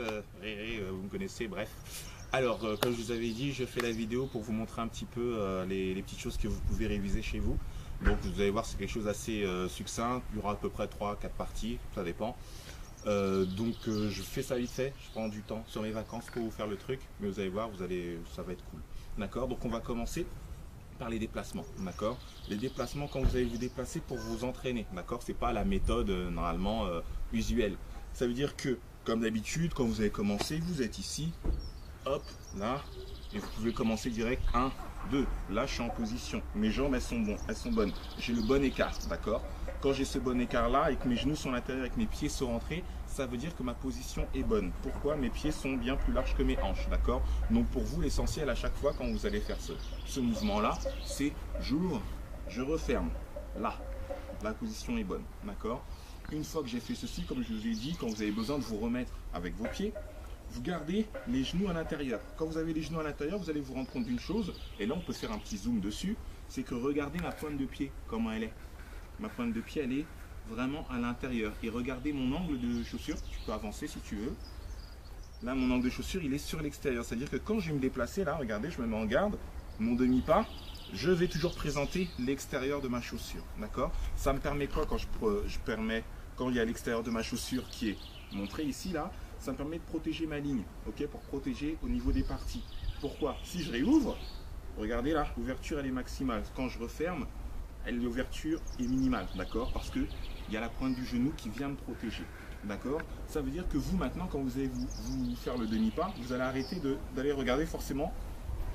Mathias, Réré, vous me connaissez, bref. Alors, comme je vous avais dit, je fais la vidéo pour vous montrer un petit peu les petites choses que vous pouvez réviser chez vous. Donc, vous allez voir, c'est quelque chose assez succinct. Il y aura à peu près 3-4 parties, ça dépend. Je fais ça vite fait, je prends du temps sur mes vacances pour vous faire le truc. Mais vous allez voir, ça va être cool. D'accord? Donc, on va commencer par les déplacements, d'accord? Les déplacements, quand vous allez vous déplacer pour vous entraîner, d'accord? C'est pas la méthode, normalement, usuelle. Ça veut dire que, comme d'habitude, quand vous avez commencé, vous êtes ici, hop, là, et vous pouvez commencer direct, 1, 2, là je suis en position, mes jambes elles sont bonnes, j'ai le bon écart, d'accord? Quand j'ai ce bon écart là et que mes genoux sont à l'intérieur et que mes pieds sont rentrés, ça veut dire que ma position est bonne. Pourquoi? Mes pieds sont bien plus larges que mes hanches, d'accord? Donc pour vous, l'essentiel à chaque fois quand vous allez faire ce mouvement là, c'est j'ouvre, je referme, là, la position est bonne, d'accord? Une fois que j'ai fait ceci, comme je vous ai dit, quand vous avez besoin de vous remettre avec vos pieds, vous gardez les genoux à l'intérieur. Quand vous avez les genoux à l'intérieur, vous allez vous rendre compte d'une chose, et là on peut faire un petit zoom dessus, c'est que regardez ma pointe de pied, comment elle est. Ma pointe de pied, elle est vraiment à l'intérieur. Et regardez mon angle de chaussure, tu peux avancer si tu veux. Là, mon angle de chaussure, il est sur l'extérieur. C'est-à-dire que quand je vais me déplacer, là, regardez, je me mets en garde, mon demi-pas, je vais toujours présenter l'extérieur de ma chaussure. D'accord? Ça me permet quoi quand quand il y a l'extérieur de ma chaussure qui est montré ici, là, ça me permet de protéger ma ligne, ok, pour protéger au niveau des parties. Pourquoi? Si je réouvre, regardez là, l'ouverture elle est maximale. Quand je referme, l'ouverture est minimale, d'accord? Parce qu'il y a la pointe du genou qui vient me protéger, d'accord? Ça veut dire que vous maintenant, quand vous allez vous faire le demi-pas, vous allez arrêter d'aller regarder forcément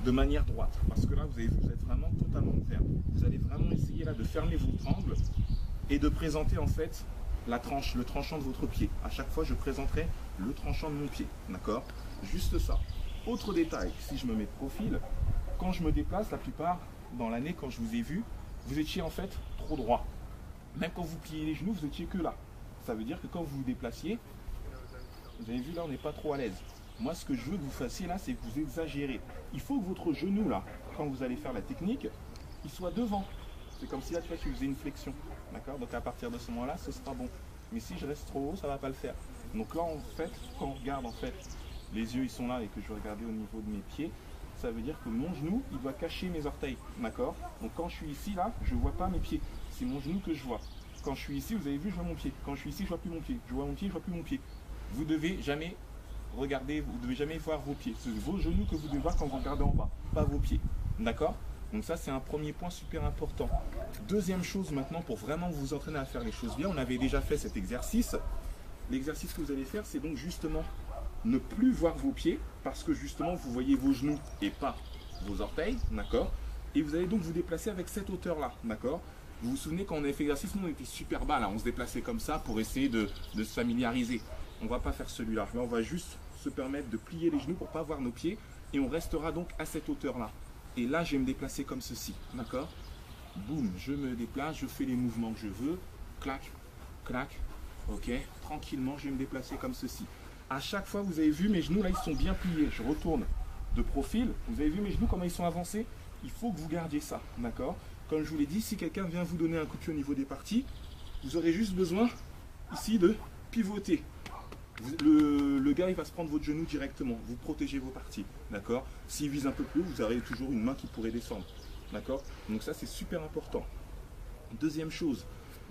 de manière droite. Parce que là, vous avez vu, vous êtes vraiment totalement ferme. Vous allez vraiment essayer là de fermer votre angle et de présenter en fait le tranchant de votre pied. À chaque fois, je présenterai le tranchant de mon pied, d'accord? Juste ça. Autre détail, si je me mets de profil, quand je me déplace, la plupart dans l'année, quand je vous ai vu, vous étiez en fait trop droit. Même quand vous pliez les genoux, vous étiez que là. Ça veut dire que quand vous vous déplaciez, vous avez vu là, on n'est pas trop à l'aise. Moi, ce que je veux que vous fassiez là, c'est que vous exagérez. Il faut que votre genou là, quand vous allez faire la technique, il soit devant. C'est comme si là, tu vois, tu faisais une flexion, d'accord? Donc à partir de ce moment-là, ce sera bon. Mais si je reste trop haut, ça ne va pas le faire. Donc là, en fait, quand on regarde, en fait, les yeux, ils sont là et que je vais regarder au niveau de mes pieds, ça veut dire que mon genou, il doit cacher mes orteils, d'accord? Donc quand je suis ici, là, je ne vois pas mes pieds. C'est mon genou que je vois. Quand je suis ici, vous avez vu, je vois mon pied. Quand je suis ici, je ne vois plus mon pied. Je vois mon pied, je ne vois plus mon pied. Vous ne devez jamais regarder, vous ne devez jamais voir vos pieds. C'est vos genoux que vous devez voir quand vous regardez en bas, pas vos pieds, d'accord? Donc ça, c'est un premier point super important. Deuxième chose maintenant, pour vraiment vous entraîner à faire les choses bien, on avait déjà fait cet exercice. L'exercice que vous allez faire, c'est donc justement ne plus voir vos pieds parce que justement, vous voyez vos genoux et pas vos orteils, d'accord? Et vous allez donc vous déplacer avec cette hauteur-là, d'accord? Vous vous souvenez, quand on avait fait l'exercice, nous, on était super bas, là. On se déplaçait comme ça pour essayer de se familiariser. On ne va pas faire celui-là, mais on va juste se permettre de plier les genoux pour ne pas voir nos pieds et on restera donc à cette hauteur-là. Et là, je vais me déplacer comme ceci, d'accord? Boum, je me déplace, je fais les mouvements que je veux. Clac, clac, ok? Tranquillement, je vais me déplacer comme ceci. À chaque fois, vous avez vu, mes genoux, là, ils sont bien pliés. Je retourne de profil. Vous avez vu mes genoux, comment ils sont avancés? Il faut que vous gardiez ça, d'accord? Comme je vous l'ai dit, si quelqu'un vient vous donner un coup de pied au niveau des parties, vous aurez juste besoin, ici, de pivoter. Le gars, il va se prendre votre genou directement. Vous protégez vos parties, d'accord? S'il vise un peu plus haut, vous aurez toujours une main qui pourrait descendre, d'accord? Donc ça, c'est super important. Deuxième chose,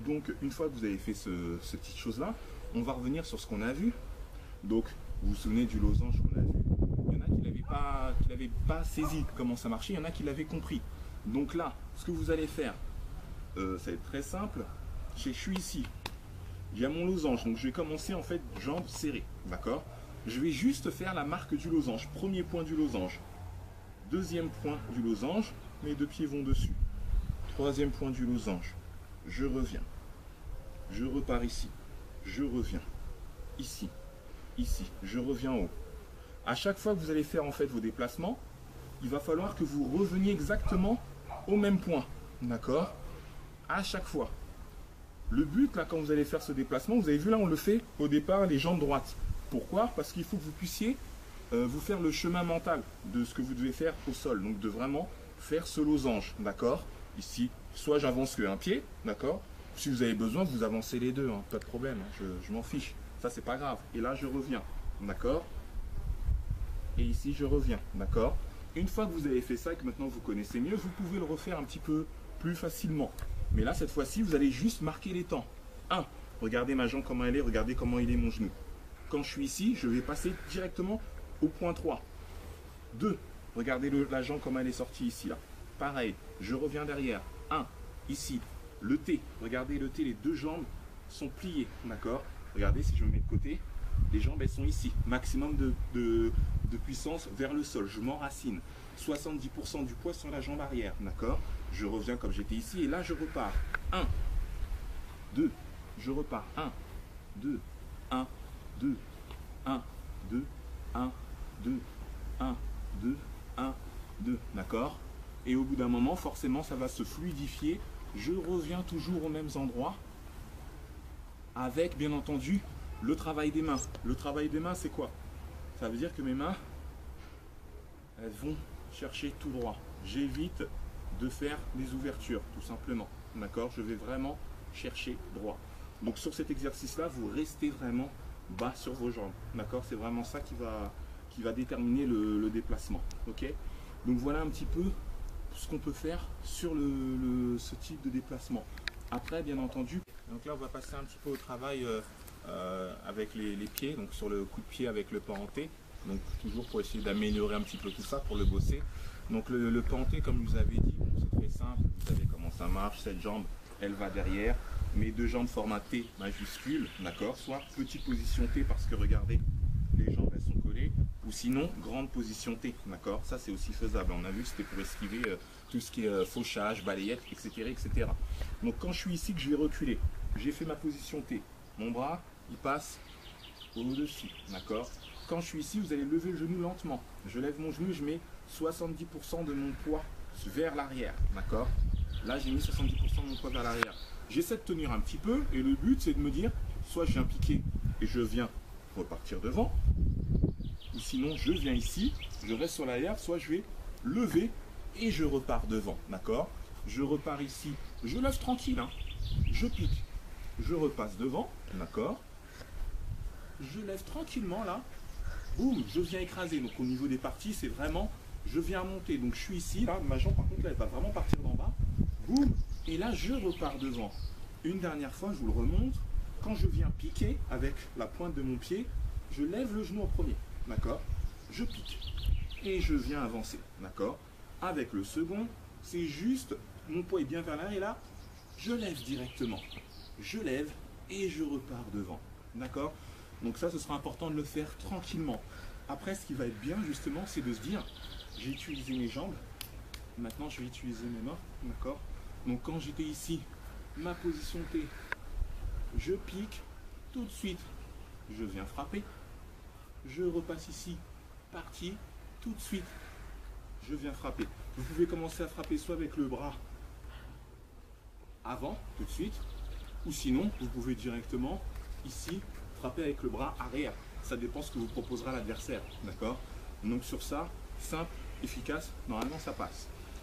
donc une fois que vous avez fait ce petite chose-là, on va revenir sur ce qu'on a vu. Donc, vous vous souvenez du losange qu'on a vu? Il y en a qui l'avaient pas saisi comment ça marchait, il y en a qui l'avaient compris. Donc là, ce que vous allez faire, ça va être très simple. Je suis ici. Il y a mon losange, donc je vais commencer en fait jambes serrées, d'accord? Je vais juste faire la marque du losange, premier point du losange, deuxième point du losange, mes deux pieds vont dessus, troisième point du losange, je reviens, je repars ici, je reviens, ici, ici, je reviens en haut. À chaque fois que vous allez faire en fait vos déplacements, il va falloir que vous reveniez exactement au même point, d'accord? À chaque fois. Le but, là, quand vous allez faire ce déplacement, vous avez vu, là, on le fait au départ les jambes droites. Pourquoi? Parce qu'il faut que vous puissiez vous faire le chemin mental de ce que vous devez faire au sol. Donc, de vraiment faire ce losange, d'accord? Ici, soit j'avance qu'un pied, d'accord? Si vous avez besoin, vous avancez les deux, hein, pas de problème, hein, je m'en fiche. Ça, c'est pas grave. Et là, je reviens. d'accord? Et ici, je reviens, d'accord? Une fois que vous avez fait ça et que maintenant vous connaissez mieux, vous pouvez le refaire un petit peu plus facilement. Mais là, cette fois-ci, vous allez juste marquer les temps. 1. Regardez ma jambe, comment elle est, regardez comment il est mon genou. Quand je suis ici, je vais passer directement au point 3. 2. Regardez la jambe, comment elle est sortie ici, là. Pareil, je reviens derrière. 1. Ici, le T. Regardez le T, les deux jambes sont pliées, d'accord? Regardez, si je me mets de côté, les jambes, elles sont ici. Maximum de puissance vers le sol. Je m'enracine. 70% du poids sur la jambe arrière, d'accord? Je reviens comme j'étais ici et là, je repars. 1, 2, je repars. 1, 2, 1, 2, 1, 2, 1, 2, 1, 2, 1, 2, d'accord? Et au bout d'un moment, forcément, ça va se fluidifier. Je reviens toujours aux mêmes endroits avec, bien entendu, le travail des mains. Le travail des mains, c'est quoi? Ça veut dire que mes mains, elles vont chercher tout droit. J'évite de faire des ouvertures, tout simplement. D'accord? Je vais vraiment chercher droit. Donc, sur cet exercice-là, vous restez vraiment bas sur vos jambes. D'accord? C'est vraiment ça qui va déterminer le déplacement. Ok? Donc, voilà un petit peu ce qu'on peut faire sur ce type de déplacement. Après, bien entendu, donc là, on va passer un petit peu au travail avec les pieds, donc sur le coup de pied avec le parenté, donc toujours pour essayer d'améliorer un petit peu tout ça, pour le bosser. Donc le parenté, comme je vous avais dit, bon, c'est très simple, vous savez comment ça marche, cette jambe, elle va derrière, mes deux jambes forment un T majuscule, d'accord, soit petite position T parce que regardez, les jambes elles sont collées, ou sinon grande position T, d'accord, ça c'est aussi faisable, on a vu que c'était pour esquiver tout ce qui est fauchage, balayette, etc., etc. Donc quand je suis ici que je vais reculer, j'ai fait ma position T, mon bras, il passe au-dessus, d'accord? Quand je suis ici, vous allez lever le genou lentement. Je lève mon genou, je mets 70% de mon poids vers l'arrière, d'accord? Là, j'ai mis 70% de mon poids vers l'arrière. J'essaie de tenir un petit peu et le but, c'est de me dire, soit je viens piquer et je viens repartir devant, ou sinon, je viens ici, je reste sur l'arrière, soit je vais lever et je repars devant, d'accord? Je repars ici, je lève tranquille, hein, je pique, je repasse devant, d'accord? Je lève tranquillement là, boum, je viens écraser. Donc au niveau des parties, c'est vraiment, je viens monter. Donc je suis ici, là, ma jambe par contre, là, elle va vraiment partir d'en bas, boum, et là, je repars devant. Une dernière fois, je vous le remonte. Quand je viens piquer avec la pointe de mon pied, je lève le genou en premier, d'accord? Je pique et je viens avancer, d'accord? Avec le second, c'est juste, mon poids est bien vers l'arrière et là, je lève directement. Je lève et je repars devant, d'accord? Donc ça, ce sera important de le faire tranquillement. Après, ce qui va être bien, justement, c'est de se dire, j'ai utilisé mes jambes, maintenant je vais utiliser mes mains, d'accord? Donc quand j'étais ici, ma position T, je pique, tout de suite, je viens frapper, je repasse ici, parti, tout de suite, je viens frapper. Vous pouvez commencer à frapper soit avec le bras avant, tout de suite, ou sinon, vous pouvez directement, ici, frapper avec le bras arrière. Ça dépend ce que vous proposera l'adversaire, d'accord? Donc sur ça, simple, efficace, normalement ça passe.